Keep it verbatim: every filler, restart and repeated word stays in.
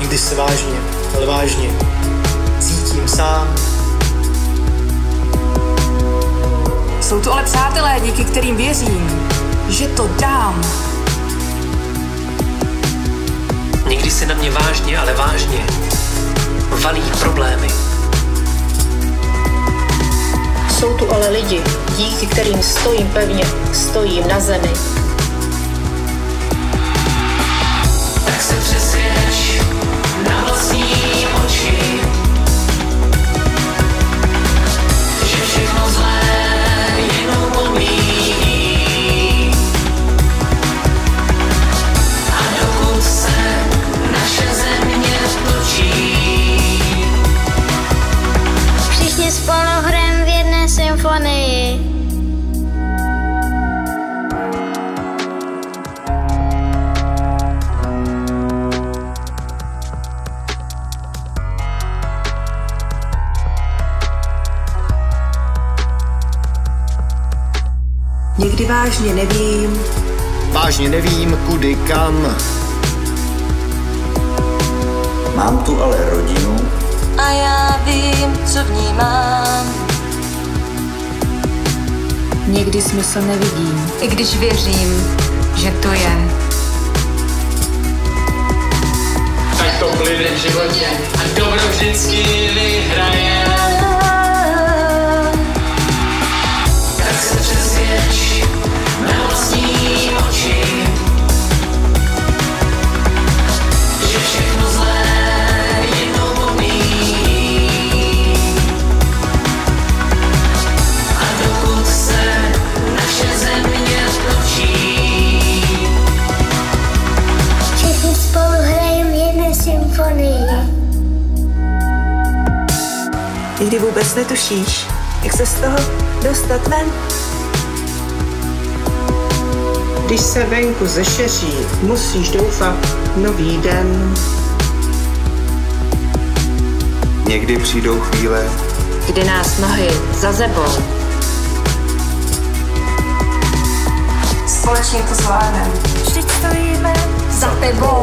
Když se vážně, ale vážně cítím sám. Jsou tu ale přátelé, díky kterým věřím, že to dám. Někdy se na mě vážně, ale vážně valí problémy. Jsou tu ale lidi, díky kterým stojím pevně, stojím na zemi. Tak se přesvědč na vlastní oči, že všechno zlé jenom pomíjí. A dokud se naše země točí, všichni spolu hrajeme v jedné symfonii. Někdy vážně nevím, vážně nevím, kudy kam. Mám tu ale rodinu a já vím, co v ní mám. Někdy smysl nevidím, i když věřím, že to je. Tak to plyne v životě a dobro vždycky vyhraje. Tak se přesvědč na vlastní oči, že všechno zlé jednou pomíjí. A dokud se naše země točí, všichni spolu hrajeme v jedné symfonii. Nikdy vůbec netušíš, jak se z toho dostat ven. Když se venku zešeří, musíš doufat nový den. Někdy přijdou chvíle, kdy nás nohy za sebou. Společně to zvládneme. Vždyť stojíme za tebou.